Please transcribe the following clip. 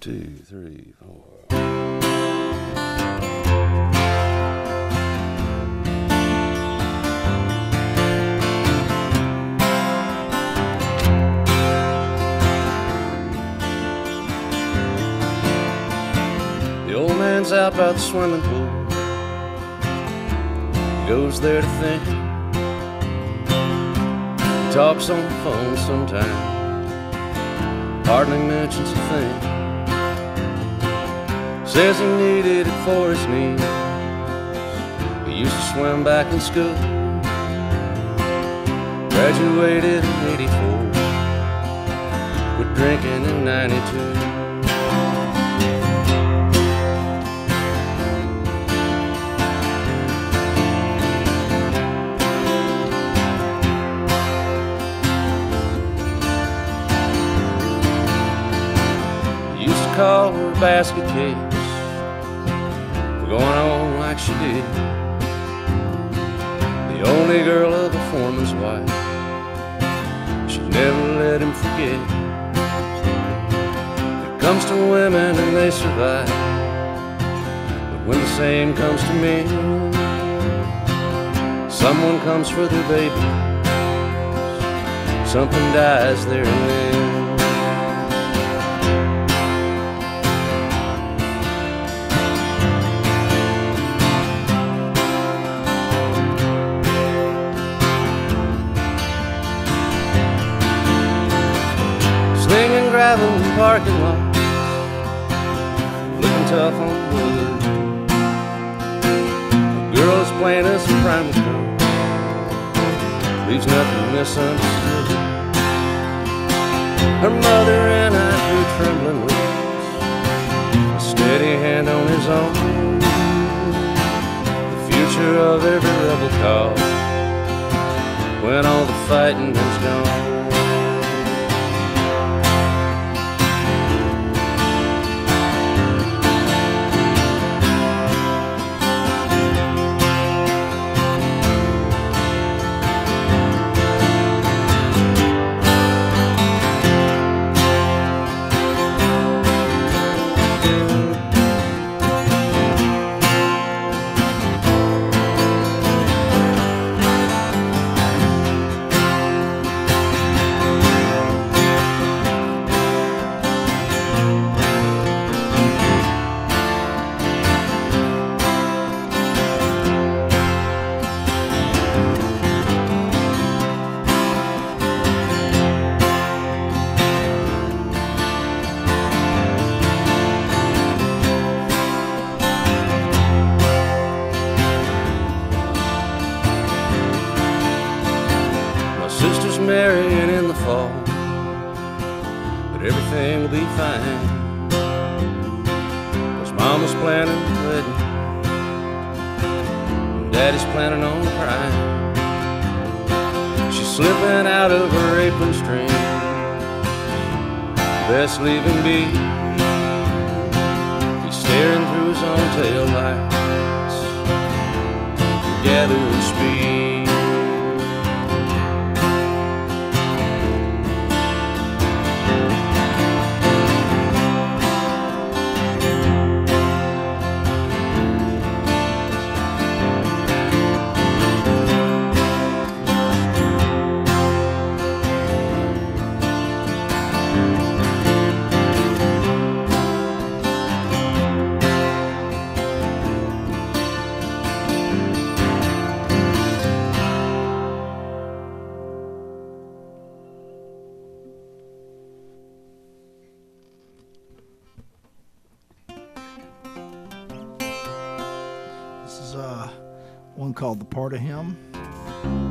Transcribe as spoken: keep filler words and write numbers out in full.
two, three, four. The old man's out by the swimming pool. He goes there to think. He talks on the phone sometimes, hardly mentions a thing. Says he needed it for his knees. He used to swim back in school. Graduated in eighty-four, quit drinking in ninety-two. Call her a basket case for going on like she did. The only girl of a foreman's wife, she never let him forget. It comes to women and they survive, but when the same comes to men, someone comes for their baby, something dies there and then. Traveling in parking lots, looking tough on the wood. A girl is plain as a primal girl, leaves nothing misunderstood. Her mother and I grew trembling with a steady hand on his own. The future of every rebel cause, when all the fighting is gone. Marrying in the fall, but everything will be fine, 'cause mama's planning the wedding and daddy's planning on crying. She's slipping out of her apron string, best leave him be. He's staring through his own tail lights, gathering speed. Uh, one called The Part of Him.